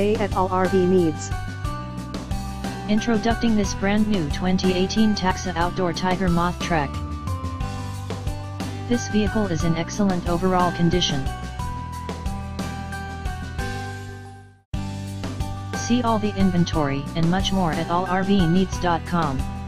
Today at All RV Needs. Introducting this brand new 2018 Taxa Outdoor Tiger Moth Trek. This vehicle is in excellent overall condition. See all the inventory and much more at allrvneeds.com.